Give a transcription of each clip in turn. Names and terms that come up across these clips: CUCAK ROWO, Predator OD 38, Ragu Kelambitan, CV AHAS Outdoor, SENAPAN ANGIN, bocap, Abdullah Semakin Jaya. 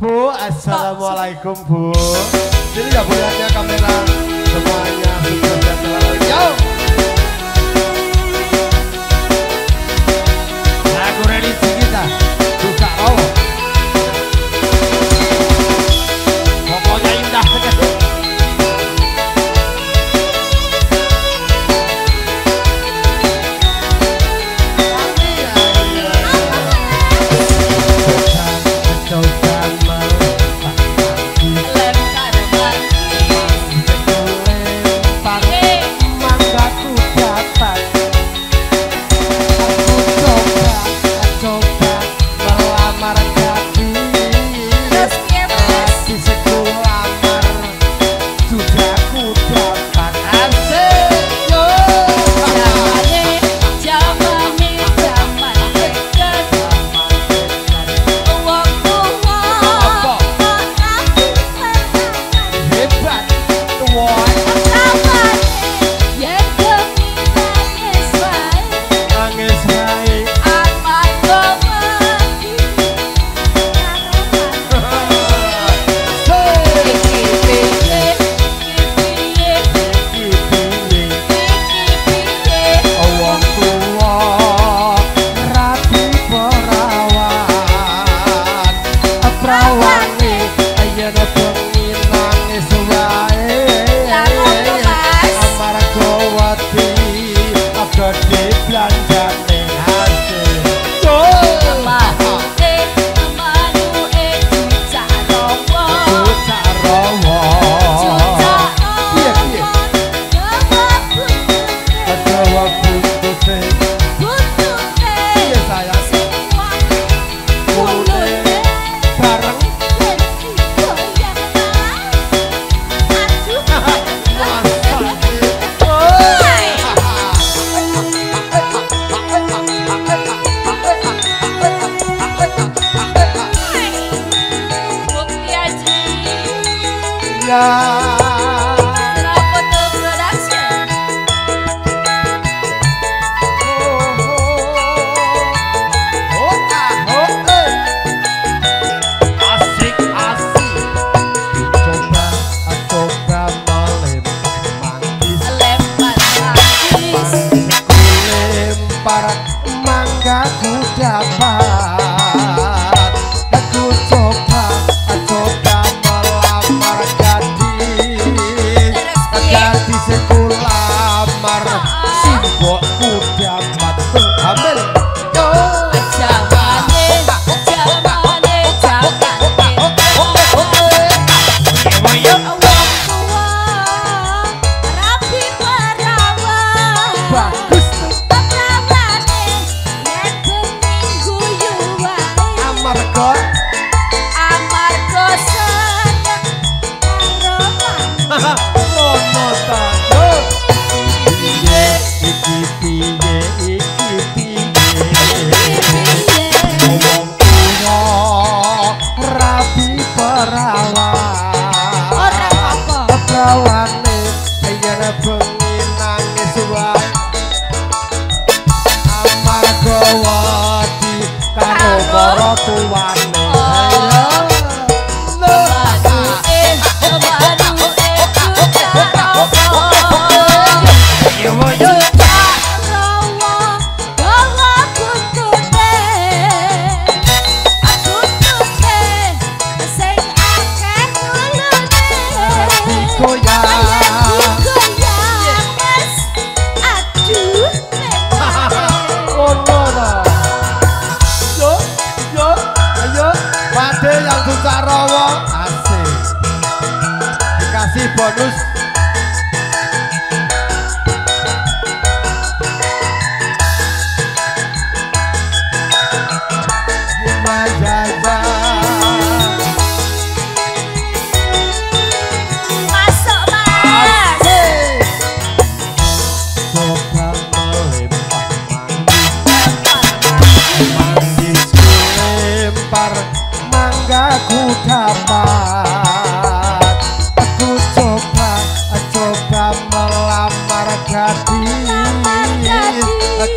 Bu, assalamualaikum Bu. Jadi ya bolehnya kamera semuanya sudah jalan jauh. Lagu religi kita Cukak Rowo. Pokoknya indah sekali.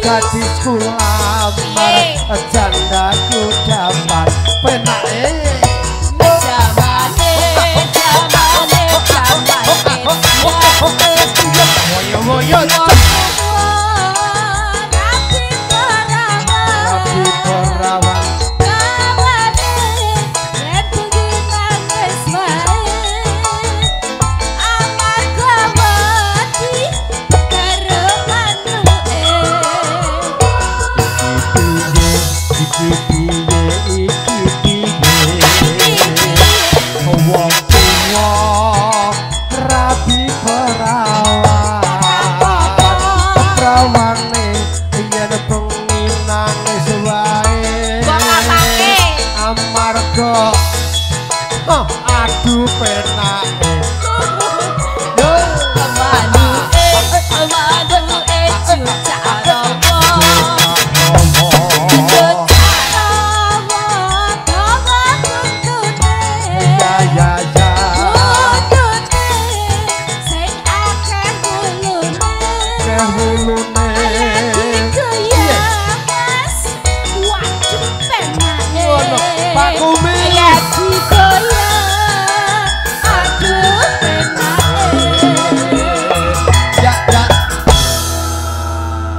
Gadisku lamar, jandaku dapat penak.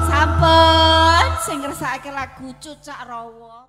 Sampun sing ngrasakake lagu Cucak Rowo.